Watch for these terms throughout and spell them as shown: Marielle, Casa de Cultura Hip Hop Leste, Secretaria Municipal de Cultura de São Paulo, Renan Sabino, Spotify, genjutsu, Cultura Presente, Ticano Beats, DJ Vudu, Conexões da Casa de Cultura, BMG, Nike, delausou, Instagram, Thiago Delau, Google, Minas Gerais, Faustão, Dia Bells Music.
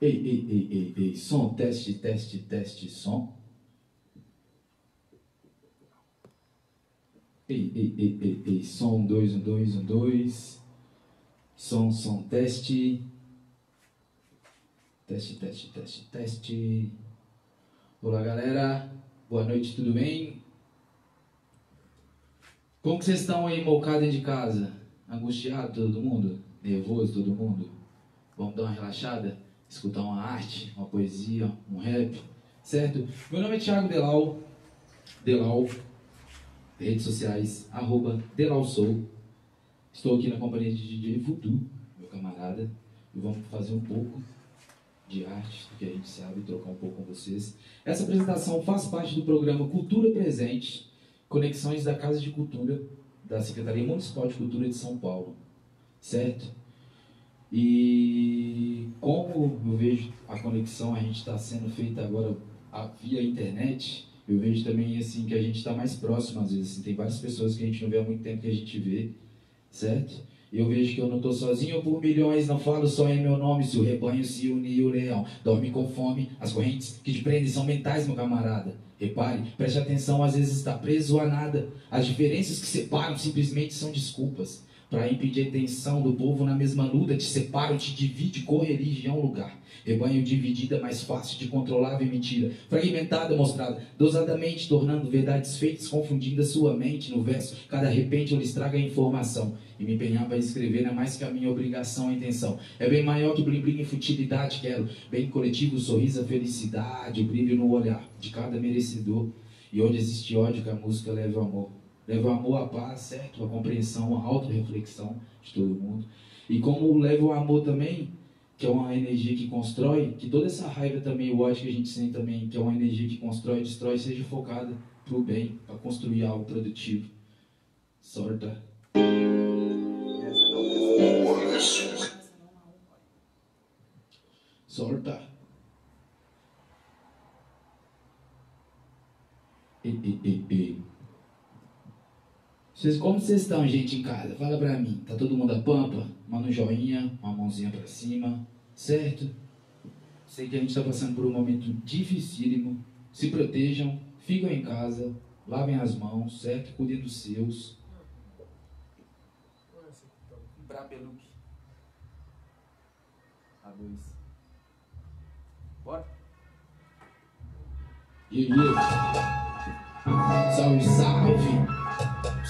Ei, som, teste, som. Ei, som, 2, 1, 2, 1, 2. Som, teste. Teste. Olá, galera. Boa noite, tudo bem? Como que vocês estão aí, mocados de casa? Angustiado, todo mundo? Nervoso, todo mundo? Vamos dar uma relaxada? Escutar uma arte, uma poesia, um rap, certo? Meu nome é Thiago Delau. Redes sociais, @DelauSou. Estou aqui na companhia de DJ Vudu, meu camarada, e vamos fazer um pouco de arte, do que a gente sabe, trocar um pouco com vocês. Essa apresentação faz parte do programa Cultura Presente, Conexões da Casa de Cultura, da Secretaria Municipal de Cultura de São Paulo, certo? E como eu vejo a conexão, a gente está sendo feita agora via internet, eu vejo também, assim, que a gente está mais próximo, às vezes, assim, tem várias pessoas que a gente não vê há muito tempo que a gente vê, certo? E eu vejo que eu não estou sozinho por milhões, não falo só em meu nome, se o rebanho se unir, o leão dorme com fome, as correntes que te prendem são mentais, meu camarada. Repare, preste atenção, às vezes está preso a nada, as diferenças que separam simplesmente são desculpas. Para impedir a tensão do povo na mesma luta, te separa, te divide, correligião, lugar. Rebanho dividida, mais fácil de controlar, vem mentira. Fragmentada, mostrada, dosadamente, tornando verdades feitas, confundindo a sua mente no verso. Cada repente eu lhes trago a informação. E me empenhar para escrever não é mais que a minha obrigação, a intenção. É bem maior que blim-blim e futilidade, quero. Bem coletivo, sorriso, a felicidade, o brilho no olhar de cada merecedor. E onde existe ódio, que a música leva o amor. Leva o amor, a paz, certo? A compreensão, a auto-reflexão de todo mundo. E como leva o amor também, que é uma energia que constrói, que toda essa raiva também, o ódio que a gente sente também, que é uma energia que constrói e destrói, seja focada para o bem, para construir algo produtivo. Sorta. Sorta. Ei. Como vocês estão, gente, em casa? Fala pra mim. Tá todo mundo a pampa? Manda um joinha, uma mãozinha pra cima, certo? Sei que a gente tá passando por um momento dificílimo. Se protejam, ficam em casa, lavem as mãos, certo? Cuidem dos seus. Brabeluque. A2. Bora? E salve!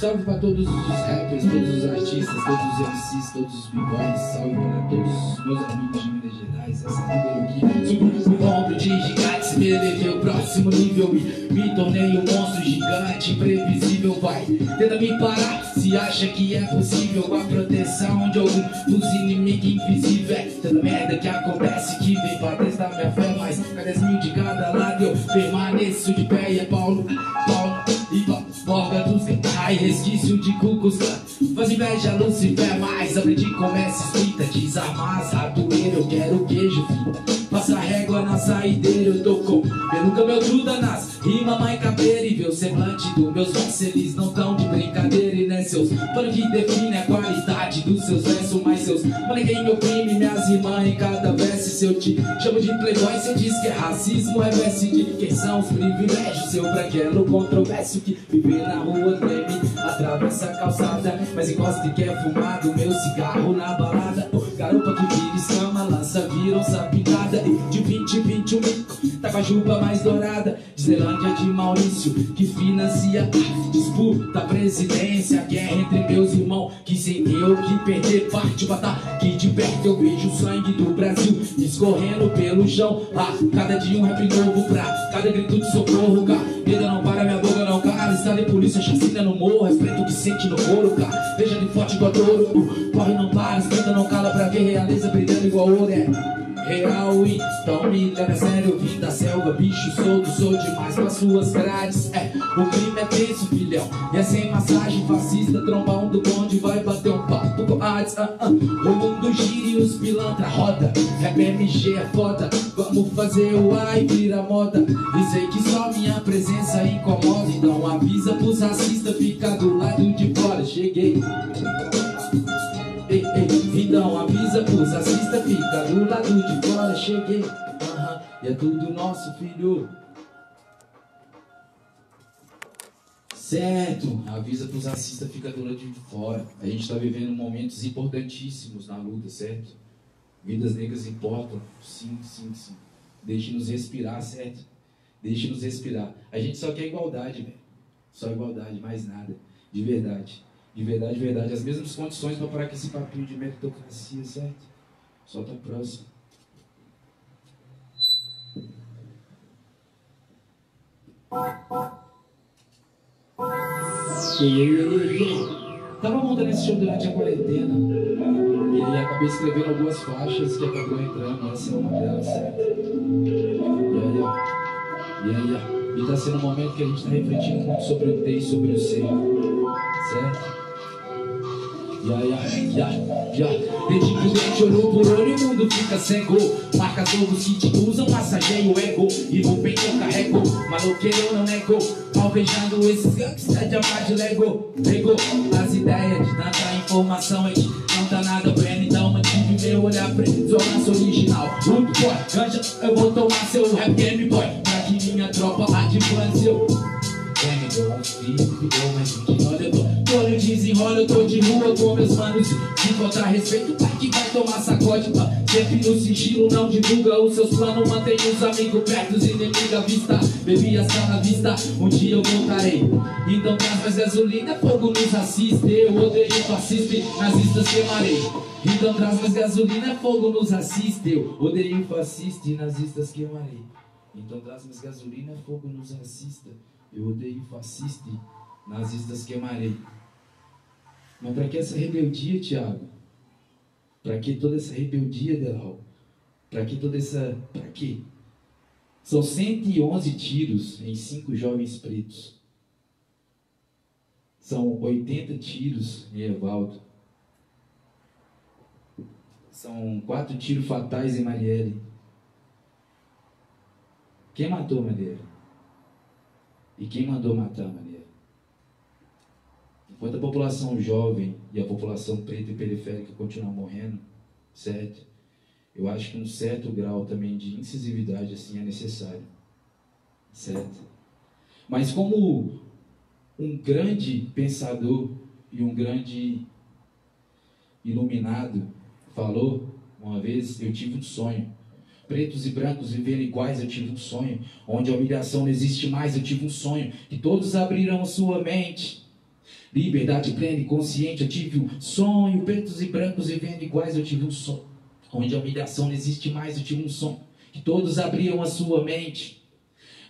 Salve pra todos os rappers, todos os artistas, todos os MCs, todos os b-boys. Salve pra todos os meus amigos de Minas Gerais. Essa aqui, subi no ombro de gigantes, me elevei ao próximo nível e me tornei um monstro gigante, imprevisível, vai. Tenta me parar, se acha que é possível a proteção de algum dos inimigos invisíveis. Tanta merda que acontece que vem pra dentro da minha fé, mas cada 10 mil de cada lado eu permaneço de pé. E é Paulo e Borga dos reais, resquício de cucos. Faz inveja, Lucifer, mais aprendi como é se escrita. Desamassa a doer, eu quero queijo, filho. Passa a régua na saideira, eu tô com peluca, meu truda nas rima, mãe, cabelo. E vê o semblante dos meus versos, eles não tão de brincadeira. E né, seus pano que define a qualidade dos seus versos. Mas seus maneguei, meu primo, minhas irmãs em cada verso. Se eu te chamo de playboy, cê diz que é racismo, é verso de quem são os privilégios. Seu branquelo controverso que viver na rua treme, atravessa a calçada, mas encosta e quer fumar do meu cigarro na balada. Garupa que vira escama, lança, viram sapinada. De 2021, tá com a juba mais dourada. De Zelândia, de Maurício, que financia a disputa, a presidência, a guerra entre meus irmãos. Que sem eu que perder parte, batalha que de perto eu vejo o sangue do Brasil escorrendo pelo chão. Ah, cada dia um rap novo pra cada grito de socorro, cara. Vida não para, minha boca não cara. Estado e polícia, chacina no morro, respeito o que sente no couro, cara. Veja de forte igual touro, corre não para, esquenta não cala pra ver realeza brilhando igual ouro, é real. Então me leva a sério, vim da selva, bicho solto, sou demais pras suas grades. É, o clima é tenso, filhão, e é sem massagem fascista. Trombão do bonde, vai bater um papo com artes. O mundo gira e os pilantra roda, é BMG, é foda. Vamos fazer o ai, vira moda. E sei que só minha presença incomoda, então avisa pros racistas, fica do lado de fora. Cheguei. ei, ei, vidão, avisa os assista, fica do lado de fora, cheguei, e é tudo nosso, filho. Certo, avisa pros assista, fica do lado de fora. A gente tá vivendo momentos importantíssimos na luta, certo? Vidas negras importam, sim, sim, sim. Deixe-nos respirar, certo? Deixe-nos respirar. A gente só quer igualdade, velho. Só igualdade, mais nada. De verdade. De verdade, verdade. As mesmas condições para parar com esse papinho de meritocracia, certo? Solta a próxima. E aí, meu irmão? Tava montando esse show durante a quarentena. E aí acabei escrevendo algumas faixas que acabou entrando. Essa é uma delas, certo? E tá sendo um momento que a gente tá refletindo muito sobre o ter e sobre o ser, certo? Desde que o dente olhou por olho, o mundo fica cego. Marca todos que te usam, massageia o ego. E vou bem que eu carrego, maloqueiro eu não nego. Palvejando esses gangsters de amar lego. Pegou as ideias de tanta informação, a gente não tá nada vendo, então mantive meu olhar preso ao nosso original. Muito boy, ganja, eu vou tomar seu rap game boy. Pra que minha tropa lá de fãs eu deu um filho, mas gente, olha eu tô. Olho desenrola, eu tô de rua com meus manos. Se encontrar respeito, pra que vai tomar sacode, pá. Sempre no sigilo, não divulga os seus planos. Mantém os amigos perto, os inimigos à vista. Bebi as na vista, um dia eu voltarei. Então traz mais gasolina, fogo nos assiste. Eu odeio fascista, nazistas queimarei. Então traz mais gasolina, fogo nos assiste. Eu odeio fascista e nazistas queimarei. Então traz mais gasolina, fogo nos assista. Eu odeio fascista e nazistas queimarei. Mas para que essa rebeldia, Thiago? Para que toda essa rebeldia, Delau? Para que toda essa... Para que? São 111 tiros em 5 jovens pretos. São 80 tiros em Evaldo. São 4 tiros fatais em Marielle. Quem matou Marielle? E quem mandou matar Marielle? Enquanto a população jovem e a população preta e periférica continuar morrendo, certo? Eu acho que um certo grau também de incisividade assim é necessário, certo? Mas como um grande pensador e um grande iluminado falou uma vez, eu tive um sonho. Pretos e brancos viveram iguais, eu tive um sonho. Onde a humilhação não existe mais, eu tive um sonho. Que todos abrirão sua mente. Liberdade plena e consciente, eu tive um sonho. Pretos e brancos vivendo iguais, eu tive um sonho. Onde a humilhação não existe mais, eu tive um sonho. Que todos abriam a sua mente.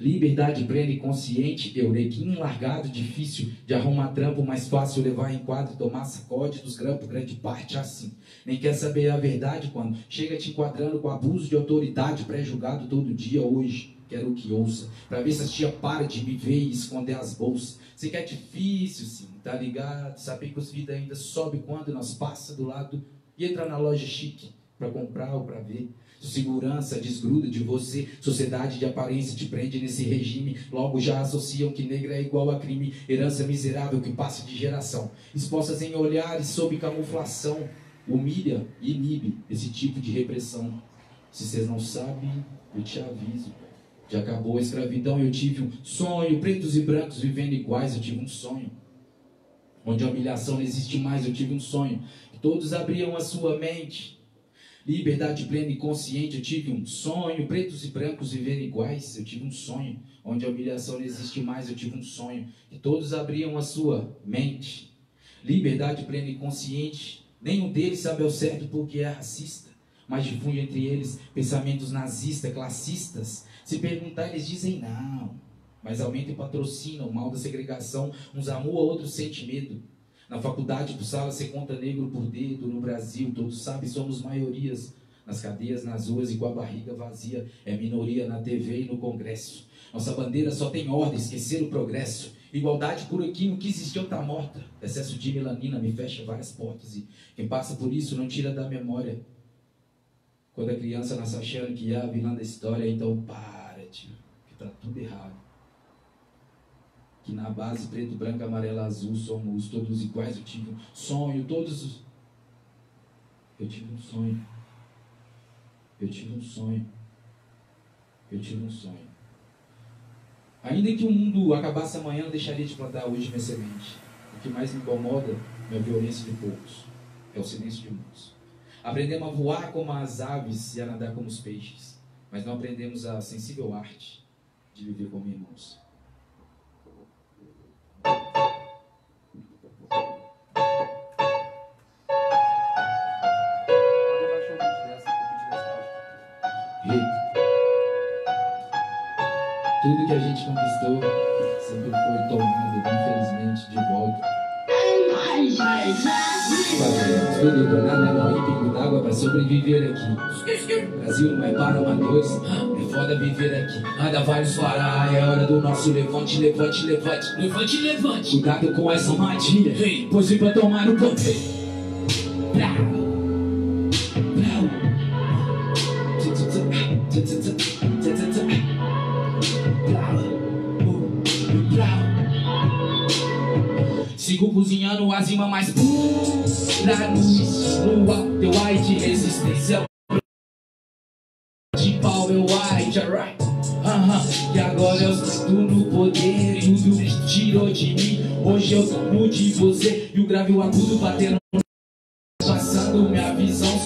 Liberdade plena e consciente, eu neguinho largado, difícil de arrumar trampo, mais fácil levar em quadro, tomar sacode dos grampos, grande parte assim. Nem quer saber a verdade quando chega te enquadrando com abuso de autoridade, pré-julgado todo dia hoje. Quero que ouça, pra ver se a tia para de me ver e esconder as bolsas. Sei que é difícil, sim, tá ligado? Saber que os vidas ainda sobem quando nós passa do lado e entra na loja chique pra comprar ou pra ver. Segurança desgruda de você, sociedade de aparência te prende nesse regime. Logo já associam que negra é igual a crime, herança miserável que passa de geração. Expostas em olhares sob camuflação, humilha e inibe esse tipo de repressão. Se vocês não sabem, eu te aviso. Já acabou a escravidão, eu tive um sonho. Pretos e brancos vivendo iguais, eu tive um sonho. Onde a humilhação não existe mais, eu tive um sonho. Todos abriam a sua mente. Liberdade plena e consciente, eu tive um sonho. Pretos e brancos vivendo iguais, eu tive um sonho. Onde a humilhação não existe mais, eu tive um sonho. E todos abriam a sua mente. Liberdade plena e consciente, nenhum deles sabe ao certo porque é racista, mas difunde entre eles pensamentos nazistas, classistas. Se perguntar, eles dizem não, mas aumenta e patrocina o mal da segregação. Uns amam, outros sentem medo. Na faculdade, por sala, você conta negro por dedo. No Brasil, todos sabem, somos maiorias. Nas cadeias, nas ruas e com a barriga vazia. É minoria na TV e no Congresso. Nossa bandeira só tem ordem, esquecer o progresso. Igualdade por aqui, o que existiu tá morta. Excesso de melanina me fecha várias portas. E quem passa por isso não tira da memória. Quando a criança nasce achando que é a vilã da história, então para, tio, que tá tudo errado. Que na base preto, branco, amarelo, azul somos todos iguais, eu tive um sonho, todos Eu tive um sonho. Ainda que o mundo acabasse amanhã, eu deixaria de plantar hoje minha semente. O que mais me incomoda é a violência de poucos, é o silêncio de muitos. Aprendemos a voar como as aves e a nadar como os peixes, mas não aprendemos a sensível arte de viver como irmãos. Tudo que a gente conquistou sempre foi tomado, infelizmente, de volta. Fazemos tudo pra nadar no pico d'água pra sobreviver aqui. Brasil não é para uma coisa, é foda viver aqui. Anda, vários parar, é hora do nosso levante. Cuidado com essa armadilha, pois vim pra tomar o poder. Sigo cozinhando as rimas mais puras, nua, teu ai de resistência de pau, meu ai de alright. E agora eu sinto no poder, tudo tirou de mim, hoje eu tomo de você. E o grave e o agudo batendo, passando minha visão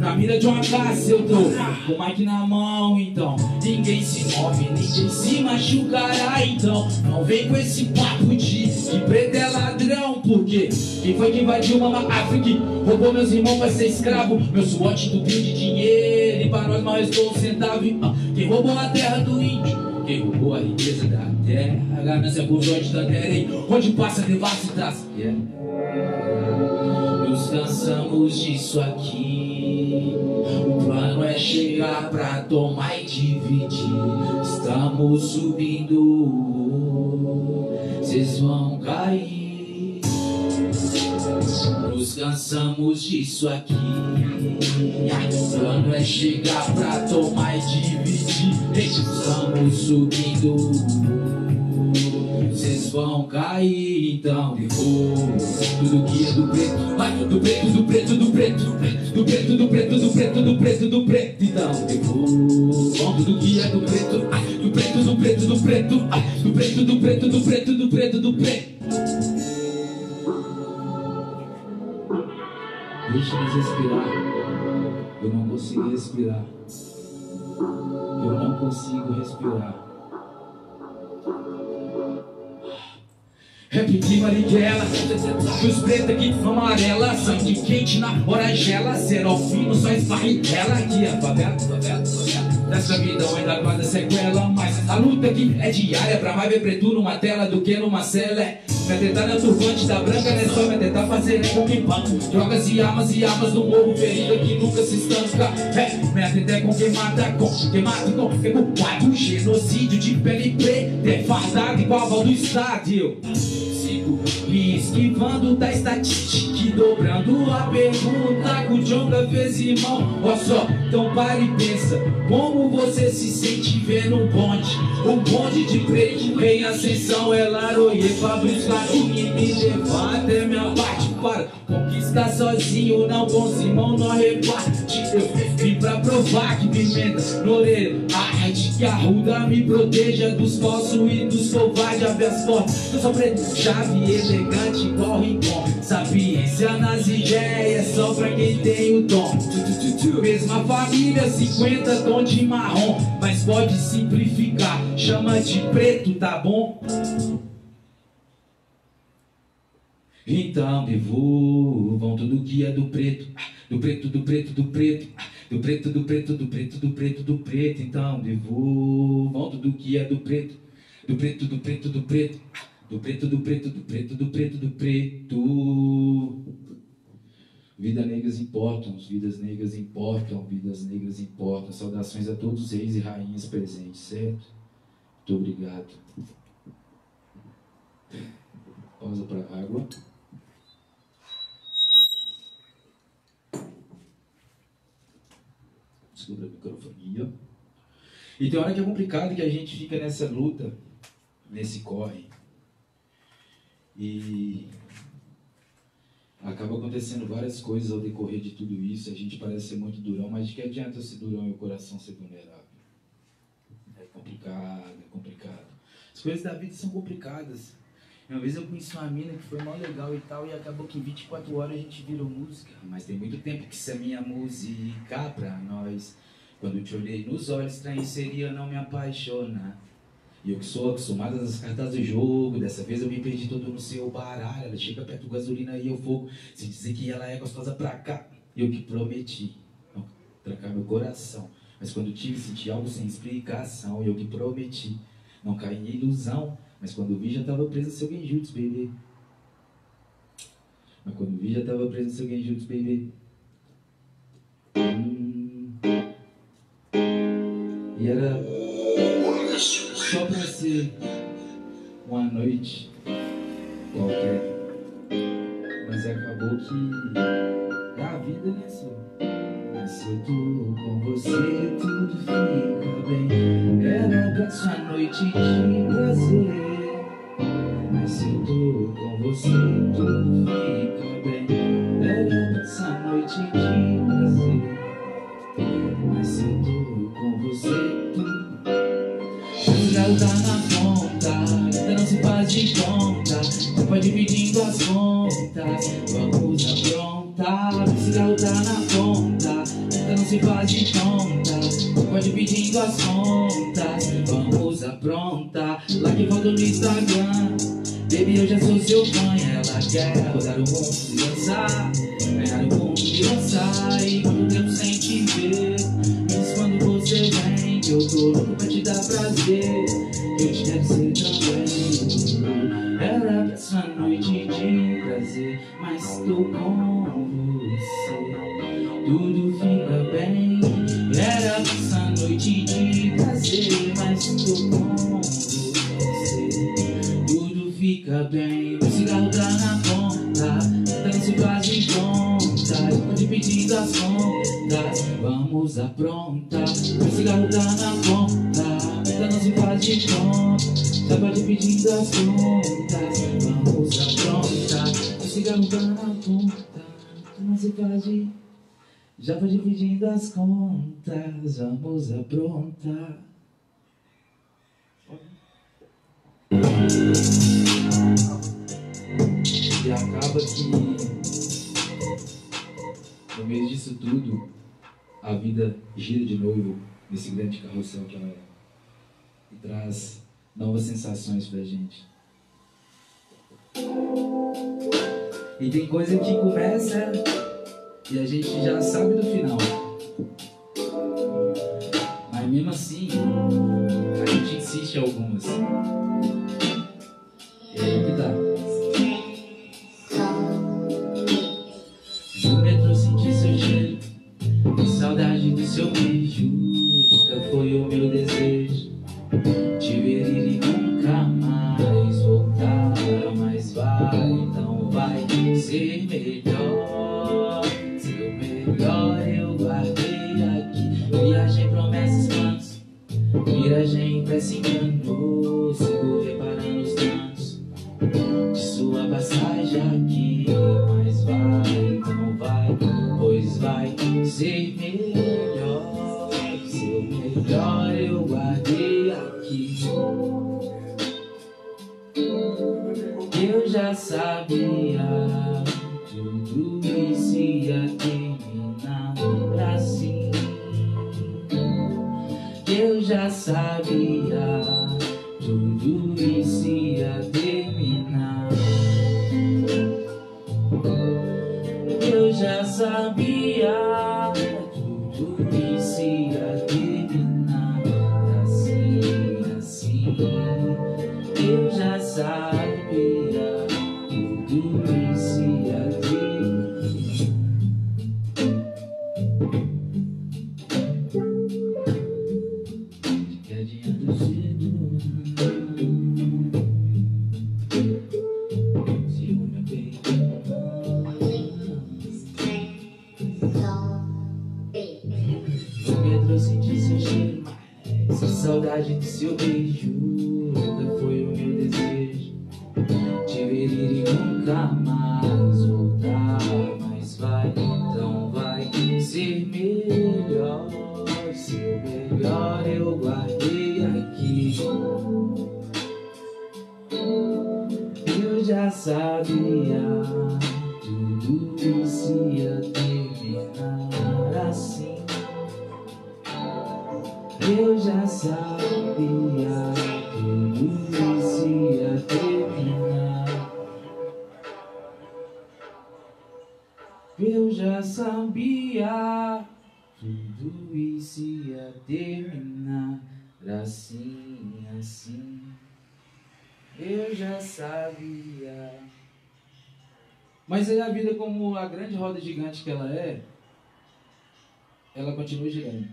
na mira de uma casa. Eu tô com o mic na mão, então ninguém se move, ninguém se machucará. Então não vem com esse papo de que preto é ladrão, porque quem foi que invadiu uma África, roubou meus irmãos pra ser escravo. Meu suote entupiu de dinheiro e pra nós mal restou um centavo. Quem roubou a terra do índio, quem roubou a riqueza da terra, a ganância conjointe da terra, hein? Onde passa, devassa e traça. Nos cansamos disso aqui. O plano é chegar pra tomar e dividir. Estamos subindo, cês vão cair. Nos cansamos disso aqui. O plano é chegar pra tomar e dividir. Estamos subindo, cês vão cair. Então tudo que é do preto, vai do preto. Então tudo que é do preto, do preto. Deixa-nos respirar. Eu não consigo respirar. Rap de Marielle, dos preta que amarela, sangue quente na hora gela, serofino só esbarritela. Aqui a favela, dessa vida eu ainda guarda sequela, mas a luta aqui é diária, pra mais ver preto numa tela do que numa cela. Pra tentar na turbante da branca, né, só pra tentar fazer é com limpando. Drogas e armas no morro, ferida que nunca se estanca. É, minha tenta é com quem mata, com quem mata, com quem culpado. Genocídio de pele preta, é fardado igual a val do estádio. Me esquivando da estatística, dobrando a pergunta que o Jonga fez, irmão. Ó só, então para e pensa, como você se sente vendo um bonde? Um bonde de preto em ascensão, é laroie, Fabrício Carinho me levar até minha parte. Para conquistar sozinho, não bons irmãos, não reparte. Eu vim pra provar que pimenta no orelha, a arte que arruda me proteja dos falsos e dos covardes. Abre as portas, eu sou preto, chave elegante igual rincão. Sabiência nas ideias, só pra quem tem o dom. Mesma família, 50 tons de marrom, mas pode simplificar, chama de preto, tá bom? Então devolvam tudo que é do preto, do preto. Então devolvam tudo que é do preto, do preto. Vidas negras importam. Saudações a todos os reis e rainhas presentes, certo? Muito obrigado. Pausa para a água. Sobre a microfonia. E tem hora que é complicado, que a gente fica nessa luta, nesse corre, e acabou acontecendo várias coisas ao decorrer de tudo isso. A gente parece ser muito durão, mas de que adianta ser durão e o coração ser vulnerável? É complicado, é complicado. As coisas da vida são complicadas. Uma vez eu conheci uma mina que foi mó legal e tal, e acabou que em 24 horas a gente virou música. Mas tem muito tempo que isso é minha música pra nós. Quando eu te olhei nos olhos, estranho seria não me apaixonar. E eu que sou acostumado às cartas do jogo, dessa vez eu me perdi todo no seu baralho. Ela chega perto do gasolina e eu fogo, se dizer que ela é gostosa pra cá. Eu que prometi não trancar meu coração, mas quando tive senti algo sem explicação. Eu que prometi não caí em ilusão, mas quando vi já tava preso no seu genjutsu, bebê. Mas quando vi já tava preso no seu genjutsu, bebê. E era só pra ser uma noite qualquer, mas acabou que a vida é assim. Mas se eu tô com você, tudo fica bem. Era pra sua noite de prazer, mas se eu tô com você, tudo fica bem. Era pra sua noite de prazer, mas se eu tô com você, tudo. O galo tá na ponta, ainda não se faz de conta, já vai dividindo as contas, vamos aprontar. O galo tá na ponta, ainda não se faz de conta, já vai dividindo as contas, vamos aprontar. Lá que volta no Instagram, baby eu já sou seu fã, ela quer rodar o mundo e dançar, ganhar o mundo e dançar. E quanto tempo sem te ver, mas quando você vem, eu tô louco pra te dar prazer, eu te quero ser também. Era pra sua noite de prazer, mas tô com você, tudo fica bem. Era pra sua noite de prazer, mas tô com você, tudo fica bem. O cigarro tá na ponta, tá nesse vaso de conta, tô dividindo as contas, vamos aprontar. O cigarro tá na ponta, tá nesse vaso de conta, tava dividindo as contas, vamos aprontar. O cigarro tá na ponta, tá nesse vaso de conta, já vai dividindo as contas, vamos aprontar. E acaba que no meio disso tudo, a vida gira de novo nesse grande carrossel que ela é, e traz novas sensações pra gente. E tem coisa que começa e a gente já sabe do final, mas mesmo assim a gente insiste em algumas. E aí que dá. No metrô senti seu cheiro, saudade do seu beijo, nunca foi o meu desejo. Te ver ir e nunca mais voltar, mas vai, então vai ser melhor. Agora eu guardei aqui. Viagem, promessas, planos, miragem, pressa, engano. Sigo reparando os tantos de sua passagem aqui. Mas vai, então vai, pois vai ser melhor. Seu melhor eu guardei aqui. Eu já sabia, tudo isso ia terminar assim. Eu já sabia, tudo isso ia terminar. Eu já sabia, tudo isso ia terminar assim, assim. Eu já sabia, tudo isso ia terminar. Saudade do seu beijo, nunca foi o meu desejo. Te ver ir e nunca mais voltar, sabia tudo se ia terminar assim. Eu já sabia tudo se ia terminar. Eu já sabia tudo isso ia terminar assim, assim. Eu já sabia. Mas aí a vida, como a grande roda gigante que ela é, ela continua girando.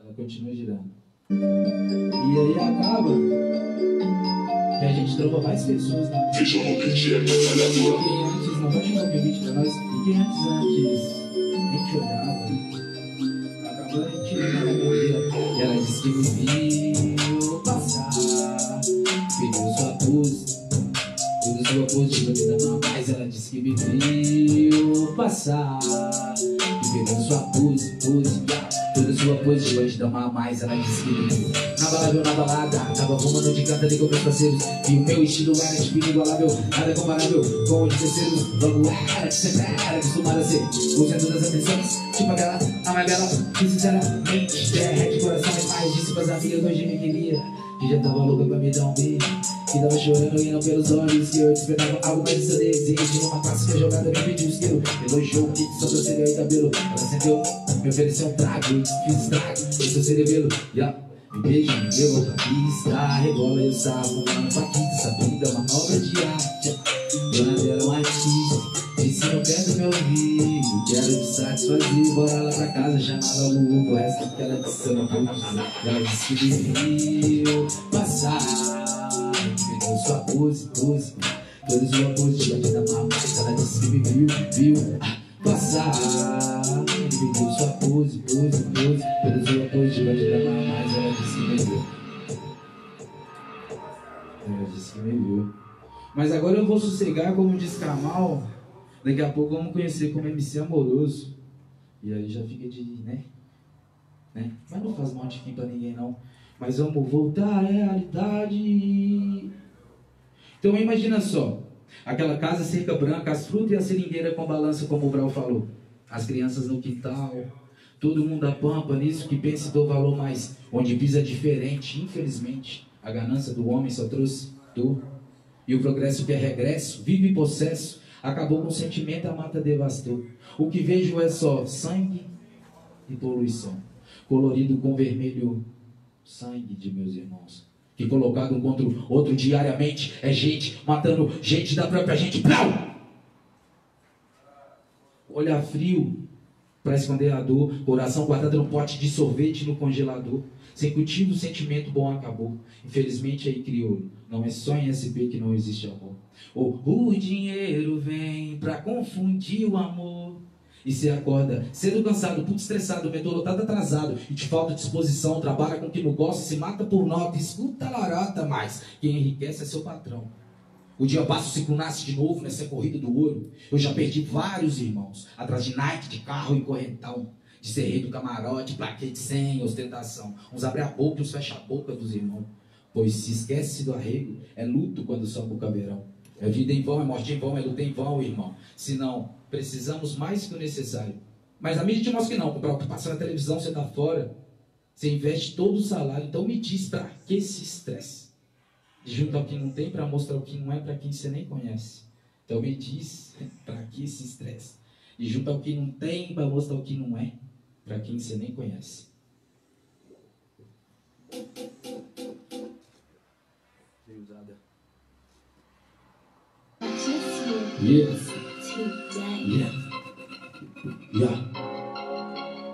Ela continua girando. E aí acaba que a gente trova mais pessoas na vida. Quem antes não vai jogar convite pra nós. E quem antes nem chorava, acabou a gente não. E ela disse que me viu passar, pediu sua pose, pediu sua pose de vida. Mas ela disse que me viu passar, pegou sua pose, pose, toda sua pose, vai te dar uma a mais, ela disse que me viu. Na balada ou na balada, tava arrumando de gata, ligou meus parceiros. E o meu estilo era tipo inigualável, nada comparável com o de terceiros. Logo era, sempre era acostumada a ser. Hoje é todas as atenções, tipo aquela, a mais bela, que sinceramente derrete coração. Mas mais disse pras amigas, hoje me queria, que já tava louca pra me dar um beijo. Que tava chorando e não pelos olhos, que eu despertava algo mais de seu desejo. Numa clássica jogada me pediu um isqueiro, elogiou o kit, só torcedeu e cabelo. Ela acendeu, me ofereceu um trago, fiz estrago, eu sou cerebelo. Me beijo, me deu outra pista, rebola e o sapo, mano, paquita, sabida, é uma obra de arte. Dona dela é um artista, ensina perto do meu rio, quero te satisfazer, bora lá pra casa, chamava o Google, o resto que ela disse eu não vou dizer. Ela disse que viu passar, pegou sua pose, pose, toda sua pose de batida mamãe. Ela disse que me viu, viu passar. Pegou sua pose, pose, pose, toda sua pose de batida mamãe. Ela disse que me viu. Ela disse que me viu. Mas agora eu vou sossegar, como diz Kamal. Daqui a pouco vamos conhecer como MC Amoroso. E aí já fica de, né? Mas não faz mal de fim pra ninguém não. Mas vamos voltar à realidade. Então imagina só, aquela casa cerca branca, as frutas e a seringueira com balança, como o Brau falou. As crianças no quintal, todo mundo a pampa nisso que pensa e dou valor, mas onde pisa é diferente. Infelizmente, a ganância do homem só trouxe dor. E o progresso que é regresso, vive possesso, acabou com o sentimento, a mata devastou. O que vejo é só sangue e poluição, colorido com vermelho. Sangue de meus irmãos, que colocado um contra o outro diariamente, é gente matando gente da própria gente. Plau! Olhar frio para esconder a dor, coração guardado no pote de sorvete no congelador. Sem cultivo, o sentimento bom acabou. Infelizmente aí criou, não é só em SP que não existe amor. O dinheiro vem pra confundir o amor. E você acorda sendo cansado, puto estressado, metrô lotado atrasado, e te falta disposição, trabalha com o que não gosta, se mata por nota, escuta lorota, mas quem enriquece é seu patrão. O dia passa, o ciclo nasce de novo nessa corrida do ouro. Eu já perdi vários irmãos, atrás de Nike, de carro e correntão, de ser rei do camarote, plaquete sem ostentação. Uns abrem a boca e uns fecham a boca dos irmãos, pois se esquece do arrego, é luto quando sobe o caveirão. É vida em vão, é morte em vão, é luta em vão, irmão. Se não, precisamos mais que o necessário. Mas a mídia te mostra que não. Pra passar na televisão, você tá fora. Você investe todo o salário. Então me diz, pra que esse estresse? Junta o que não tem pra mostrar o que não é pra quem você nem conhece. Então me diz, pra que esse estresse? E junta o que não tem pra mostrar o que não é pra quem você nem conhece.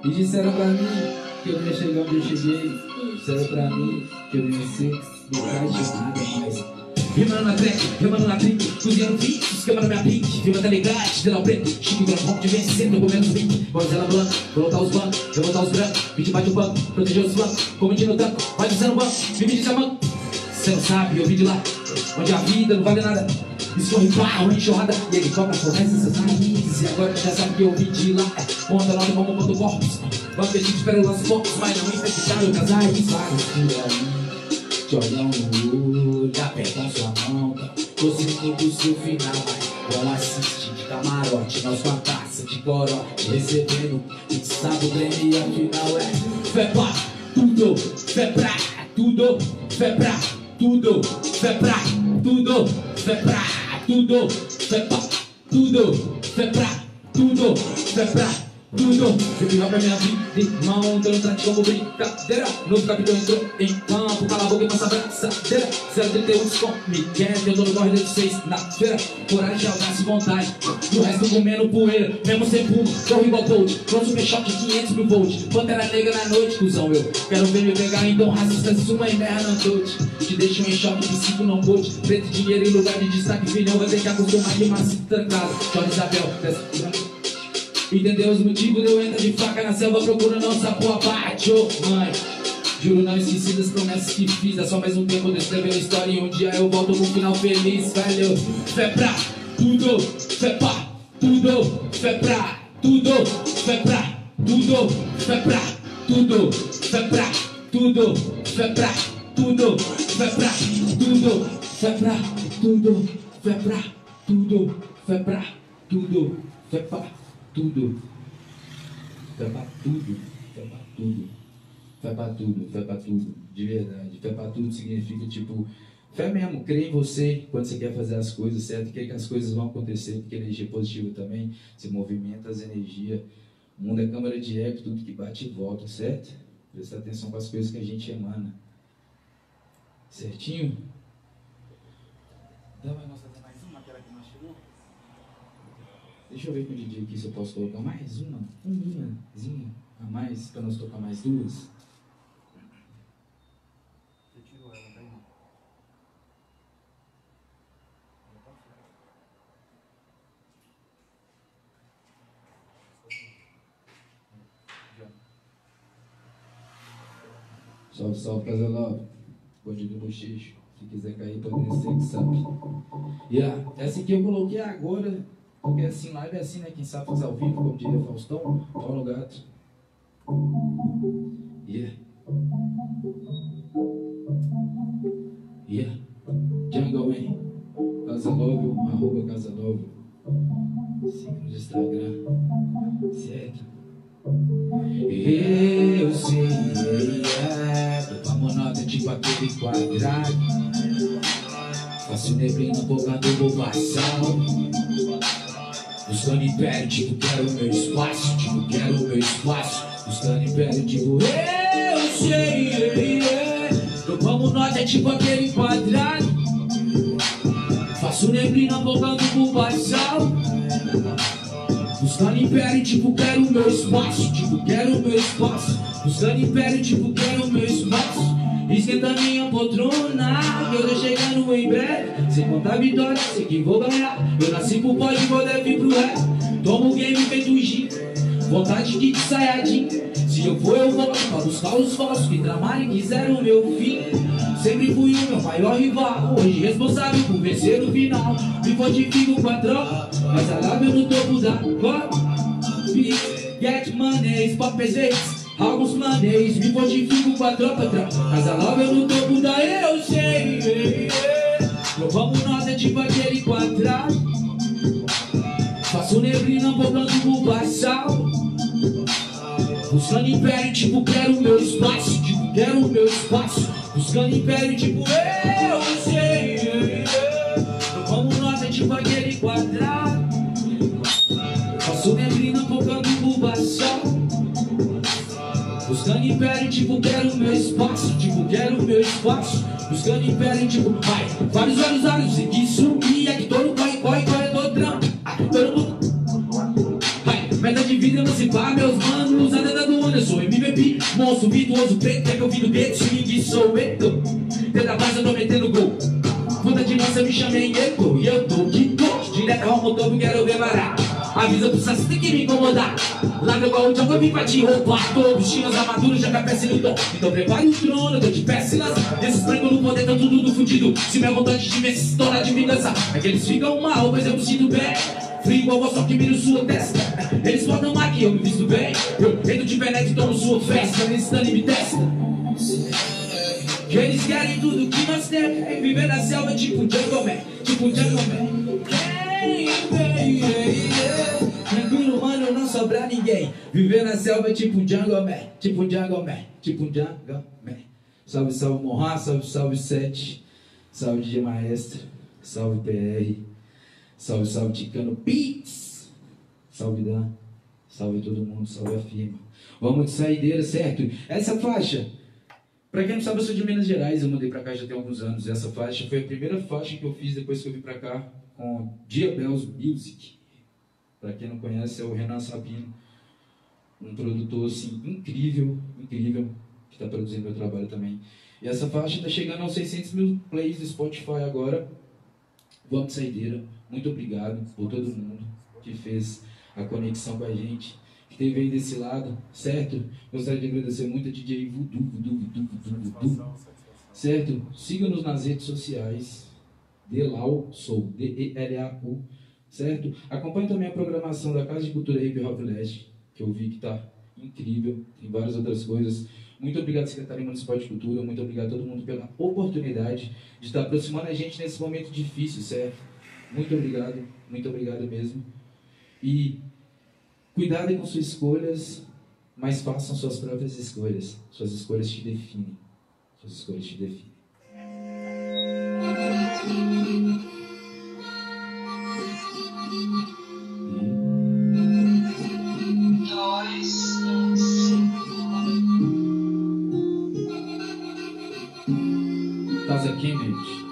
E disseram pra mim que eu não ia chegar onde eu cheguei. Disseram pra mim que eu não ia ser lugar de nada mais. Rimando na track, rimando na trinca, cozinhando vídeos, queimando minha pique. Viva tá ligado, Delau Preto, chique, grão, rock de vence, sempre comendo os piques. Bora zela blanca, vou lotar os bancos, vou botar os brancos. Vim de baixo do banco, proteger os flancos, comandinho no tanco, vai dizendo banco, vim me dizer banco. Cê não sabe, eu vim de lá, onde a vida não vale nada. Escorre barro, enxurrada, e ele toca a floresta, seus raízes. E agora já sabe que eu vim de lá, ponta lá no mamão do corpus. O apetite espera os nossos corpos, mas não infectaram, casais, vários por aí. Jordão no olho, aperta sua mão. Você tem o seu final, mas bola assiste de camarote. Nós com a taça de corote recebendo o sábado grande. Afinal é Febra, tudo, Febra, tudo, Febra, tudo, Febra, tudo, Febra, tudo, Febra, tudo, Febra, tudo, Febra. Tudo, final pra minha vida, irmão, dando trato como brincadeira. Novo capitão entrou em campo, cala a boca e passa a braçadeira. 031 com Miguel, eu dou no corre desde 6 na feira. Coragem, audácia e vontade, e o resto comendo poeira. Mesmo sem pulo, corro igual coach, trouxe um fechado de 500.000 volts. Pantera negra na noite, cuzão, eu quero ver me pegar. Então racistas, suma e merda na noite. Te deixo em choque, psico não coach. Preto, dinheiro em lugar de destaque, filhão. Vai ter que acostumar de macito trancado. Jorge Isabel, peça. Entendeu os motivos, eu entro de faca na selva, procuro não sapor a parte, ô mãe. Juro não esqueci das promessas que fiz, é só mais um tempo de escrever a história e um dia eu volto com um final feliz, valeu. Fé pra tudo, fé pra tudo, fé pra tudo, fé pra tudo, fé pra tudo, fé pra tudo, fé pra tudo, fé pra tudo, fé pra tudo, fé pra tudo, fé pra tudo, fé pra tudo, fé pra tudo, fé pra tudo, fé pra tudo, fé pra tudo, de verdade. Fé pra tudo significa, tipo, fé mesmo, crê em você quando você quer fazer as coisas, certo? Crê que as coisas vão acontecer, porque a energia é positiva também, você movimenta as energias, o mundo é câmara de eco, tudo que bate e volta, certo? Presta atenção com as coisas que a gente emana, certinho? Dá uma nossa. Deixa eu ver com o DJ aqui se eu posso colocar mais umazinha a mais, pra nós tocar mais duas. Você tirou ela, tá aí? Salve, salve, Casa Love. Bonde do bochecho. Se quiser cair, pode descer, que sabe. Essa aqui eu coloquei agora. Porque assim, live é assim, né? Quem sabe faz ao vivo, como diria Faustão, Paulo Gato. Jungle, hein? Casa Nova, arroba Casa Nova. Siga no Instagram, certo? Eu sei, tô com a monada tipo aquele quadrado. Faço neblina, bocado, bobação. Buscando império, tipo, quero o meu espaço. Tipo, quero o meu espaço. Buscando império, tipo, eu sei. Eu como nós é tipo aquele quadrado. Faço neblina voltando pro basal. Buscando império, tipo, quero o meu espaço. Tipo, quero o meu espaço. Buscando império, tipo, quero o meu espaço. Esquenta minha poltrona, que eu tô chegando em breve. Sem contar vitória, sei que vou ganhar. Eu nasci pro pó e vou deve pro ré. Tomo o game feito gin, vontade que de saiadinho. Se eu for eu volto pra buscar os falsos que tramarem quiseram o meu fim. Sempre fui o meu maior rival, hoje responsável por vencer o final. Me fortifico com a tropa, mas a lábia no topo da copa. Get money, pop is. Alguns maneis, me fortifico com a tropa. Casa Nova no topo da eu sei. Não vamos nós é tipo aquele quadrado. Faço neblina voltando pro basal. Buscando império tipo quero o meu espaço. Tipo quero o meu espaço. Buscando império tipo eu sei. Não vamos nós é tipo aquele quadrado. Faço neblina voltando pro basal. Buscando império, tipo, quero o meu espaço. Tipo, quero o meu espaço. Buscando império, tipo, vai. Vários olhos, e que sumia. Que todo corre, todo trampo. Todo mundo. Vai, meta de vida, emancipar meus manos. A data do ano, eu sou MVP. Monstro, virtuoso, preto, é meu filho preto. Swing, sou eto. Dentro da base, eu tô metendo gol. Puta de nossa, me chamei eto. E eu tô de toque, direto ao motor, quero ver barato. Avisa pro saci, tem que me incomodar. Lá no baú, já vou vir pra te roubar. Tô vestindo armaduras, já café se lidou. Então prepare o trono, eu tô de péssimas. Esses brancos no poder, tão tudo fudido. Se minha vontade de vencer, se torna de vingança. É que eles ficam mal, mas eu me sinto bem. Frio igual vou, só que miro sua testa. Eles botam aqui, eu me visto bem. Eu entro de Veneto e tomo sua festa. Eles estão em me testa. Eles querem tudo que nós temos. Em viver na selva é tipo Jungleman, tipo Jungleman. Tranquilo, mano, não sobra ninguém. Viver na selva é tipo Jungleman, tipo Jungleman, tipo Jungleman. Salve, salve Monra, salve, salve Sete. Salve DJ Maestro, salve PR. Salve, salve Ticano Beats. Salve Dan, salve todo mundo, salve a firma. Vamos de saideira, certo? Essa faixa, pra quem não sabe, eu sou de Minas Gerais, eu mudei pra cá já tem alguns anos. Essa faixa foi a primeira faixa que eu fiz depois que eu vim pra cá com Dia Bells Music. Pra quem não conhece, é o Renan Sabino, um produtor assim incrível, incrível, que tá produzindo meu trabalho também. E essa faixa tá chegando aos 600 mil plays do Spotify agora. Vamos de saideira, muito obrigado por todo mundo que fez a conexão com a gente, que teve aí desse lado, certo? Gostaria de agradecer muito a DJ Vudu, certo? Siga-nos nas redes sociais, Delau, sou D-E-L-A-U, certo? Acompanhe também a programação da Casa de Cultura Hip Hop Leste, que eu vi que tá incrível, tem várias outras coisas. Muito obrigado, Secretaria Municipal de Cultura, muito obrigado a todo mundo pela oportunidade de estar aproximando a gente nesse momento difícil, certo? Muito obrigado mesmo. E cuidado com suas escolhas, mas façam suas próprias escolhas. Suas escolhas te definem. Suas escolhas te definem. Casa Cambridge.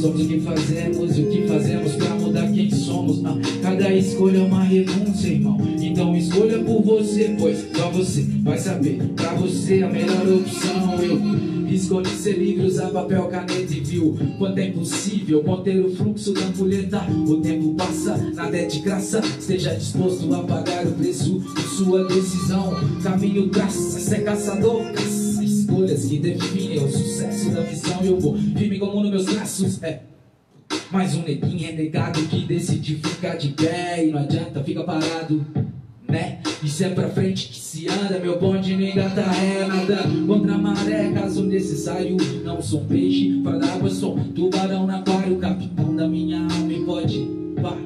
Somos o que fazemos e o que fazemos pra mudar quem somos. Cada escolha é uma renúncia, irmão. Então escolha por você, pois só você vai saber. Pra você a melhor opção eu escolhi ser livre, usar papel, caneta e viu quanto é impossível conter o fluxo da ampulheta. O tempo passa, nada é de graça. Esteja disposto a pagar o preço de sua decisão. Caminho traça, se é caçador, caça. Escolhas que definem o sucesso da missão. Eu vou firme como nos meus braços. É mais um neguinho renegado que decide ficar de pé. E não adianta, fica parado, né? Isso é pra frente que se anda. Meu bonde nem gata é nada contra a maré, caso necessário. Não sou um peixe fora da água, sou um tubarão na aquário. Capitão da minha alma e pode pá.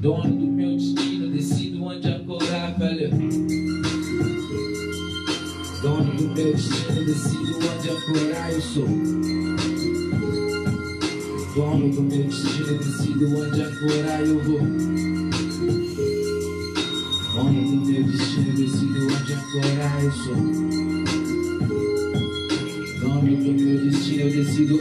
Dono do meu destino, decido onde ancorar, velho. Dono do meu destino, decido onde ancorar, eu sou. Dono do meu destino, decido onde ancorar, eu vou. Dono do meu destino, decido onde ancorar, eu sou. Dono do meu destino, eu decido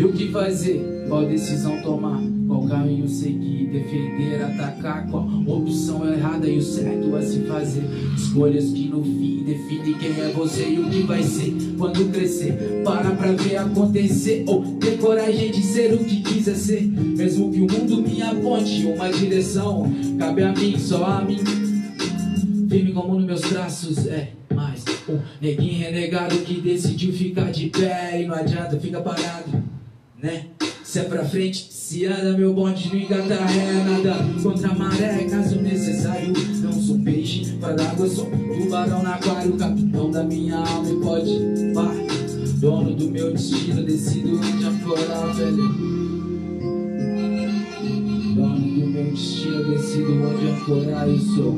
E o que fazer, qual decisão tomar, qual caminho seguir, defender, atacar, qual opção errada e o certo a se fazer. Escolhas que no fim definem quem é você e o que vai ser quando crescer. Para pra ver acontecer ou ter coragem de ser o que quiser ser. Mesmo que o mundo me aponte uma direção, cabe a mim, só a mim. Firme como nos meus traços, é mais um neguinho renegado que decidiu ficar de pé. E não adianta, fica parado, né? Se é pra frente, se anda, meu bonde não engata é nada contra a maré, caso necessário. Não sou peixe fora d'água, sou tubarão na aquário. Capitão da minha alma e pode pá. Dono do meu destino, decido onde ancorar, velho. Dono do meu destino, decido onde ancorar, eu sou.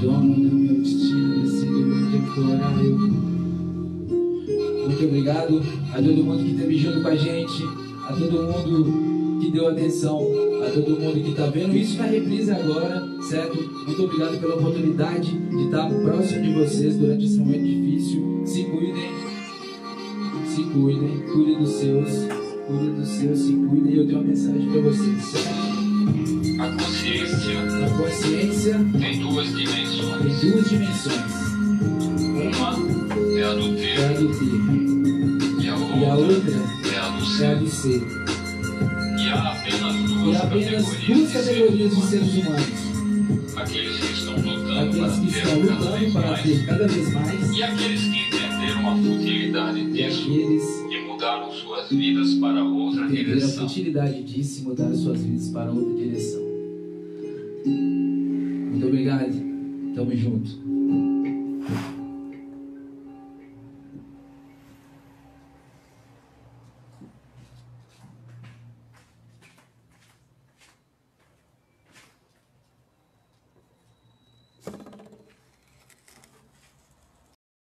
Dono do meu destino, decido onde ancorar, eu vou. Muito obrigado a todo mundo que esteve junto com a gente, a todo mundo que deu atenção, a todo mundo que está vendo isso na reprise agora, certo? Muito obrigado pela oportunidade de estar próximo de vocês durante esse momento difícil. Se cuidem, cuidem dos seus, se cuidem. E eu tenho uma mensagem para vocês, certo? A consciência tem duas dimensões. Tem duas dimensões. Uma é a do ter, e a outra é a do ser. E há apenas duas categorias de seres humanos: aqueles que estão lutando para ter cada vez mais, e aqueles que entenderam a futilidade disso e mudaram suas vidas para outra direção. Muito obrigado. Tamo junto.